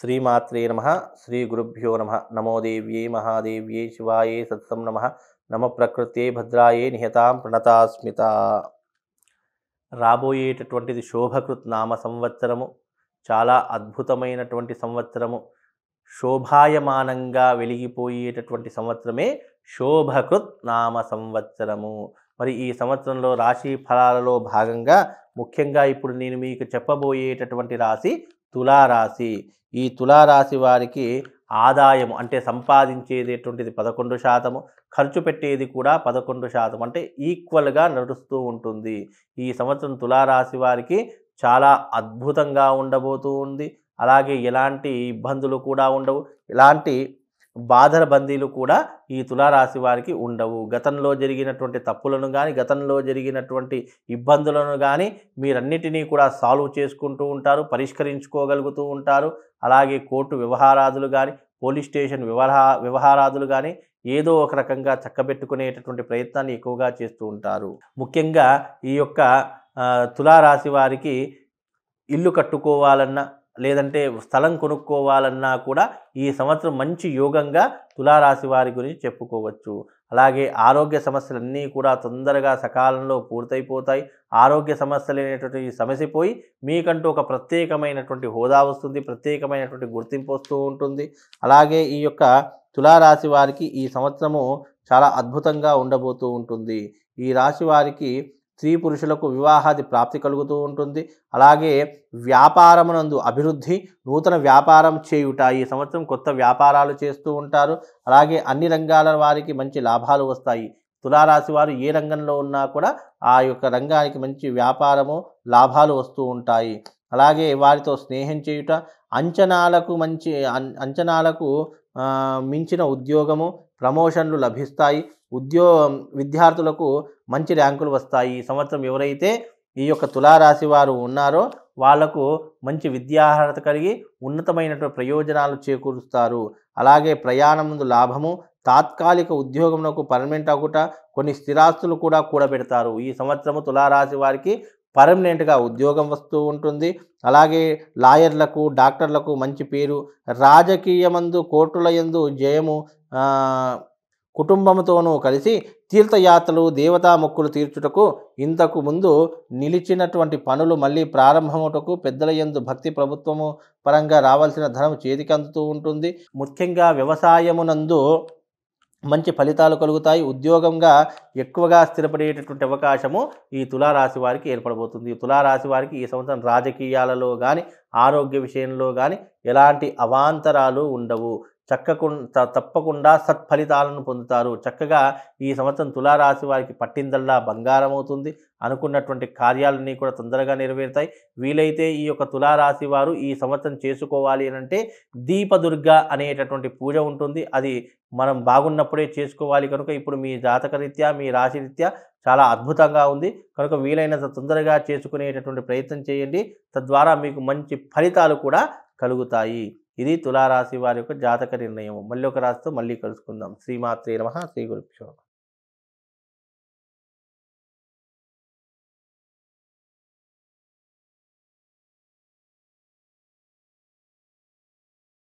श्रीमात्रे नमः श्री गुरुभ्यो नमः नमो देव्यै महादेव्यै शिवायै सत्सं नमः नमः प्रकृत्यै भद्रायै निहतां प्रणतास्मिता। రాబోయేటటువంటి శోభకృత్ నామ సంవత్సరము చాలా అద్భుతమైనటువంటి సంవత్సరము, శోభాయమానంగా వెలిగిపోయేటటువంటి సంవత్సరమే శోభకృత్ నామ సంవత్సరము। మరి ఈ సంవత్సరంలో రాశి ఫలాలలో భాగంగా ముఖ్యంగా ఇప్పుడు నేను మీకు చెప్పబోయేటటువంటి రాశి తులారాశి. ఈ తులారాశి వారికి ఆదాయం అంటే సంపాదించేటటువంటిది 11%, ఖర్చు పెట్టేది కూడా 11%, అంటే ఈక్వల్గా నడుస్తూ ఉంటుంది. ఈ సంవత్సరం తులారాశి వారికి చాలా అద్భుతంగా ఉండబోతూ ఉంది. అలాగే ఎలాంటి ఇబ్బందులు కూడా ఉండవు, ఎలాంటి బాధల బందీలు కూడా ఈ తులారాశి వారికి ఉండవు. గతంలో జరిగినటువంటి తప్పులను కానీ గతంలో జరిగినటువంటి ఇబ్బందులను కానీ మీరన్నిటినీ కూడా సాల్వ్ చేసుకుంటూ ఉంటారు, పరిష్కరించుకోగలుగుతూ ఉంటారు. అలాగే కోర్టు వ్యవహారాదులు కానీ పోలీస్ స్టేషన్ వ్యవహారాదులు కానీ ఏదో ఒక రకంగా చక్కబెట్టుకునేటటువంటి ప్రయత్నాన్ని ఎక్కువగా చేస్తూ ఉంటారు. ముఖ్యంగా ఈ యొక్క తులారాశి వారికి ఇల్లు కట్టుకోవాలన్నా లేదంటే స్థలం కొనుక్కోవాలన్నా కూడా ఈ సంవత్సరం మంచి యోగంగా తులారాశి వారి గురించి చెప్పుకోవచ్చు. అలాగే ఆరోగ్య సమస్యలన్నీ కూడా తొందరగా సకాలంలో పూర్తయిపోతాయి. ఆరోగ్య సమస్యలు అనేటువంటి సమస్య పోయి మీకంటూ ఒక ప్రత్యేకమైనటువంటి హోదా వస్తుంది, ప్రత్యేకమైనటువంటి గుర్తింపు వస్తూ ఉంటుంది. అలాగే ఈ యొక్క తులారాశి వారికి ఈ సంవత్సరము చాలా అద్భుతంగా ఉండబోతూ ఉంటుంది. ఈ రాశి వారికి స్త్రీ పురుషులకు వివాహాది ప్రాప్తి కలుగుతూ ఉంటుంది. అలాగే వ్యాపారమునందు అభివృద్ధి, నూతన వ్యాపారం చేయుట, ఈ సంవత్సరం కొత్త వ్యాపారాలు చేస్తూ ఉంటారు. అలాగే అన్ని రంగాల వారికి మంచి లాభాలు వస్తాయి. తులారాశి వారు ఏ రంగంలో ఉన్నా కూడా ఆ యొక్క రంగానికి మంచి వ్యాపారము లాభాలు వస్తూ ఉంటాయి. అలాగే వారితో స్నేహం చేయుట, అంచనాలకు మించిన ఉద్యోగము, ప్రమోషన్లు లభిస్తాయి. విద్యార్థులకు మంచి ర్యాంకులు వస్తాయి. ఈ సంవత్సరం ఎవరైతే ఈ యొక్క తులారాశి వారు ఉన్నారో వాళ్లకు మంచి విద్యార్హత కలిగి ఉన్నతమైనటువంటి ప్రయోజనాలు చేకూరుస్తారు. అలాగే ప్రయాణం ముందు లాభము, తాత్కాలిక ఉద్యోగంలో పర్మనెంట్ అగుట, కొన్ని స్థిరాస్తులు కూడా కూడబెడతారు. ఈ సంవత్సరము తులారాశి వారికి పర్మనెంట్గా ఉద్యోగం వస్తూ ఉంటుంది. అలాగే లాయర్లకు, డాక్టర్లకు మంచి పేరు, రాజకీయమందు, కోర్టుల యందు జయము, కుటుంబంతోనూ కలిసి తీర్థయాత్రలు, దేవతా మొక్కులు తీర్చుటకు, ఇంతకు ముందు నిలిచినటువంటి పనులు మళ్ళీ ప్రారంభమవుటకు, పెద్దల యందు భక్తి, ప్రభుత్వము పరంగా రావాల్సిన ధనం చేతికి అందుతూ ఉంటుంది. ముఖ్యంగా వ్యవసాయమునందు మంచి ఫలితాలు కలుగుతాయి. ఉద్యోగంగా ఎక్కువగా స్థిరపడేటటువంటి అవకాశము ఈ తులారాశి వారికి ఏర్పడబోతుంది. ఈ తులారాశి వారికి ఈ సంవత్సరం రాజకీయాలలో కానీ ఆరోగ్య విషయంలో కానీ ఎలాంటి అవాంతరాలు ఉండవు. తప్పకుండా సత్ఫలితాలను పొందుతారు. చక్కగా ఈ సంవత్సరం తులారాశి వారికి పట్టిందల్లా బంగారం అవుతుంది. అనుకున్నటువంటి కార్యాలన్నీ కూడా తొందరగా నెరవేరుతాయి. వీలైతే ఈ యొక్క తులారాశి వారు ఈ సంవత్సరం చేసుకోవాలి అంటే దీపదుర్గ అనేటటువంటి పూజ ఉంటుంది. అది మనం బాగున్నప్పుడే చేసుకోవాలి కనుక ఇప్పుడు మీ జాతకరీత్యా మీ రాశిరీత్యా చాలా అద్భుతంగా ఉంది కనుక వీలైనంత తొందరగా చేసుకునేటటువంటి ప్రయత్నం చేయండి. తద్వారా మీకు మంచి ఫలితాలు కూడా కలుగుతాయి. ఇది తులారాశి వారి యొక్క జాతక నిర్ణయం. మళ్ళీ ఒక రాశితో మళ్ళీ కలుసుకుందాం. శ్రీమాత్రే నమః శ్రీ గురుభ్యో నమః.